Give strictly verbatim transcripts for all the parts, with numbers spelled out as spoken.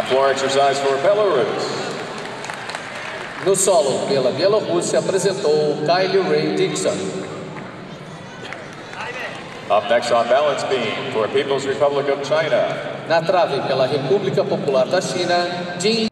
High floor exercise for Belarus. No solo pela Bielorrússia apresentou Kylie Rae Dixon. Up next on balance beam for People's Republic of China. Na trave pela República Popular da China, Jing.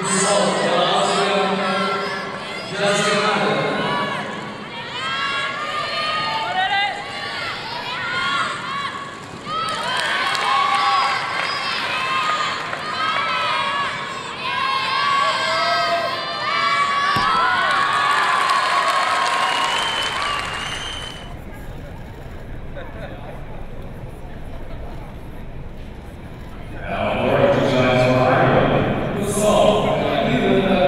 Now, for exercise five, the salt, even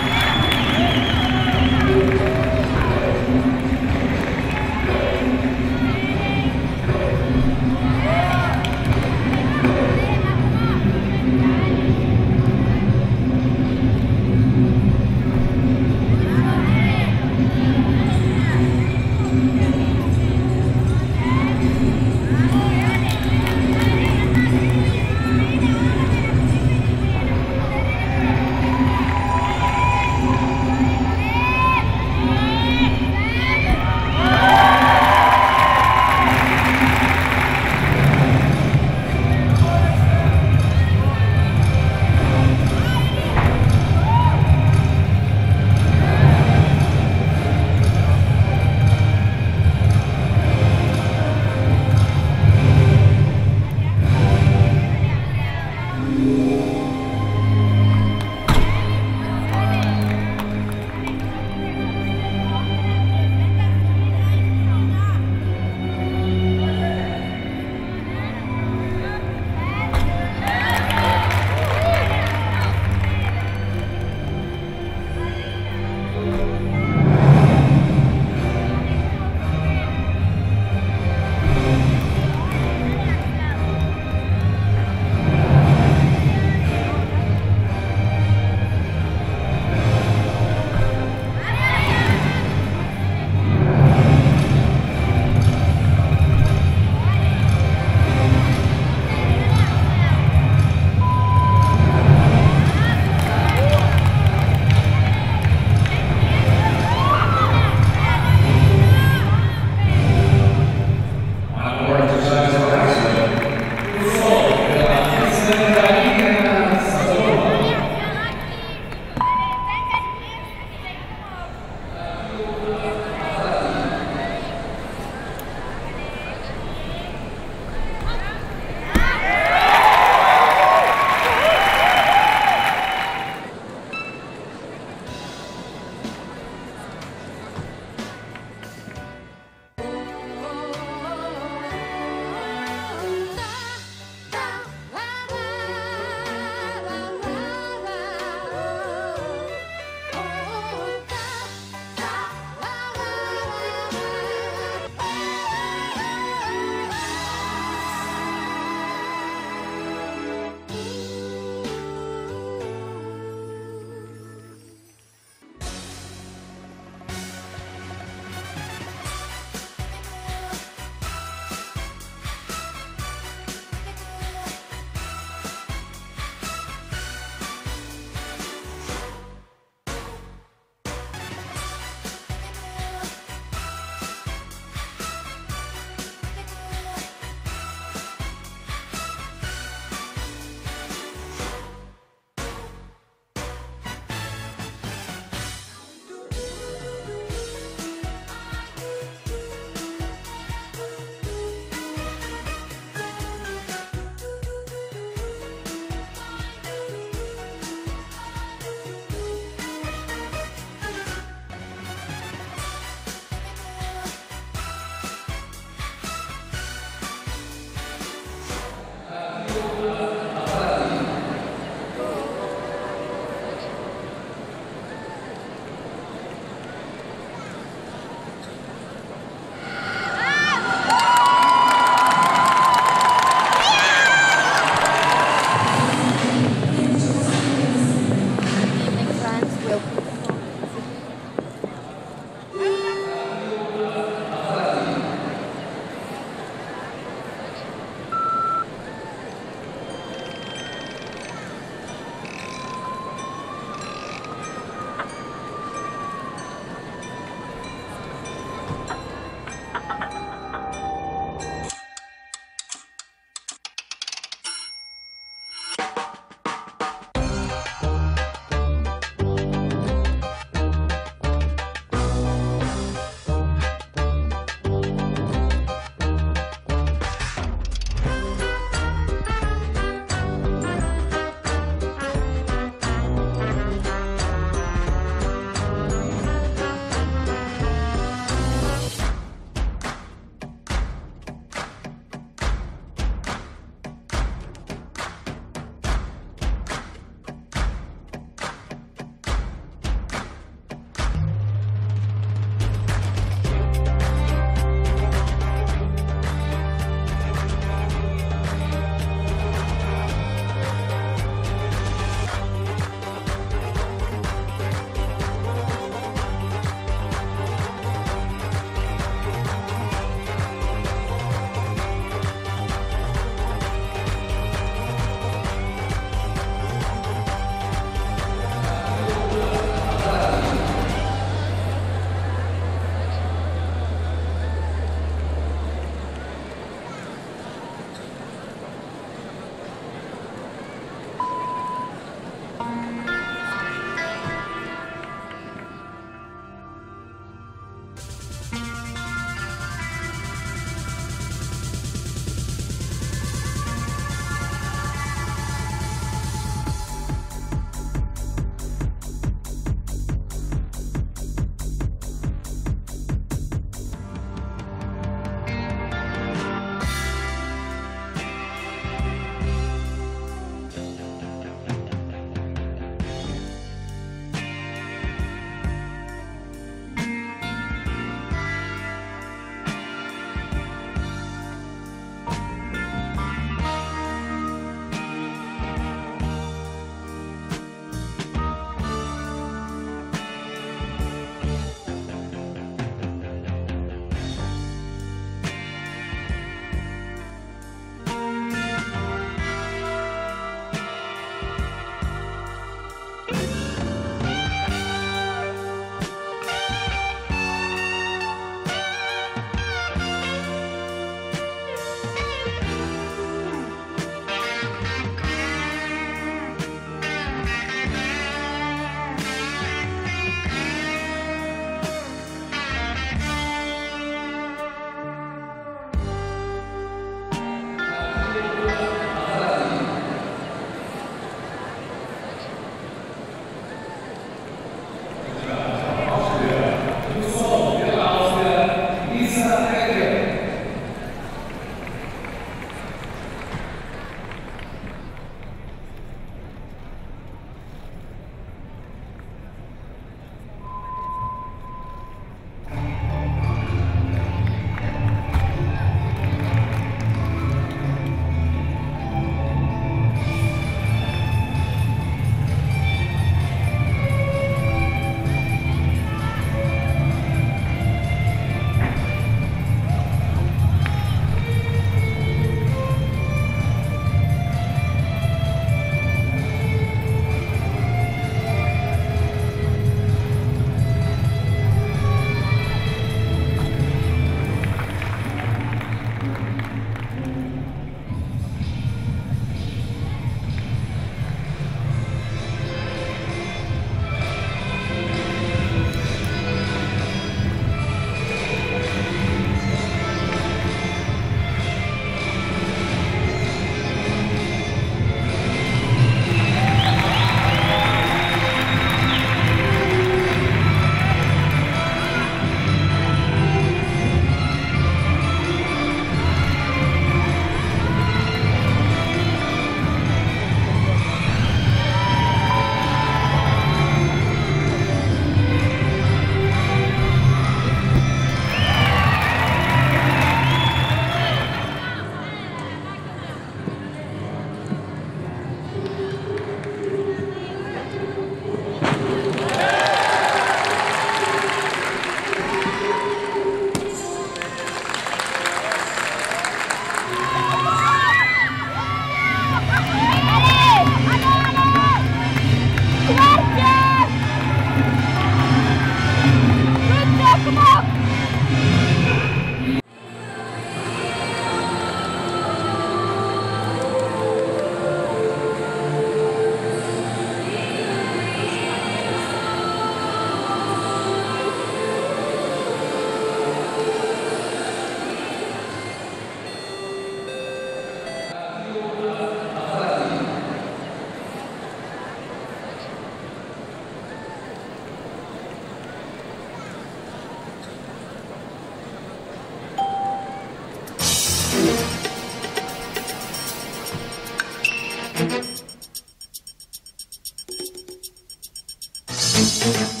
Who's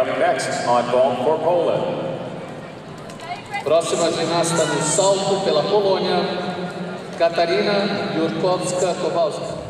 up next on Ball for Poland. Próxima ginasta no salto pela Polônia, Katarzyna Jurkowska-Kowalska.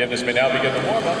Gymnasts may now begin the warm-up.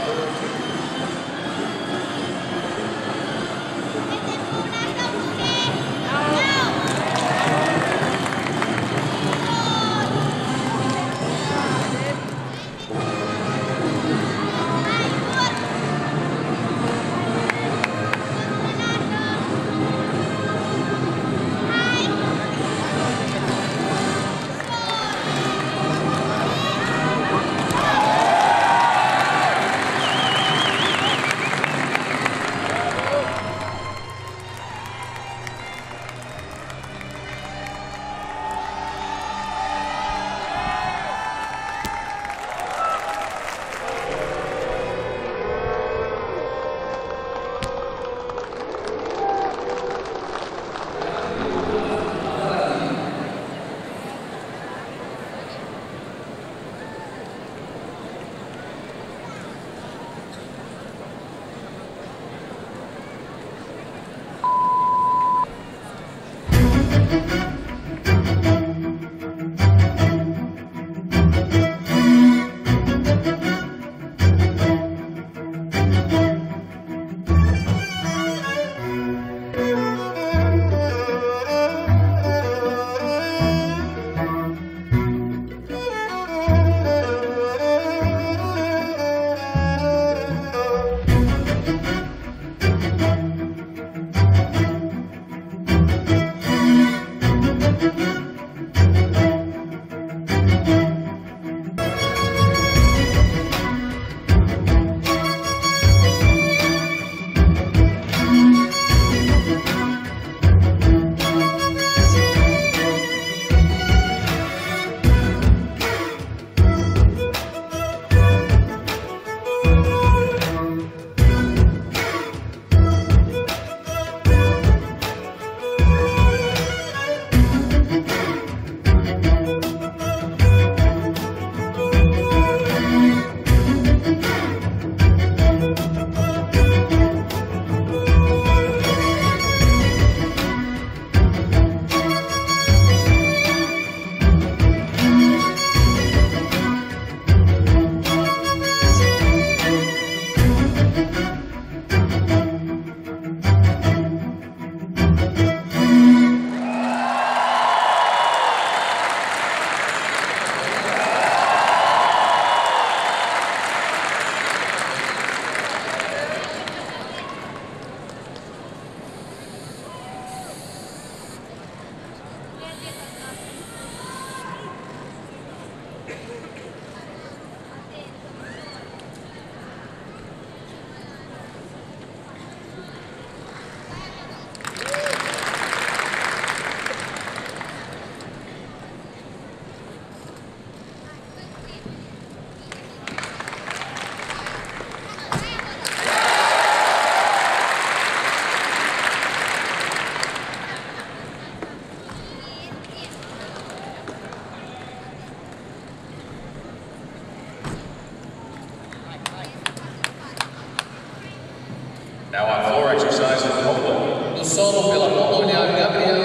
Now on floor exercise with Polo.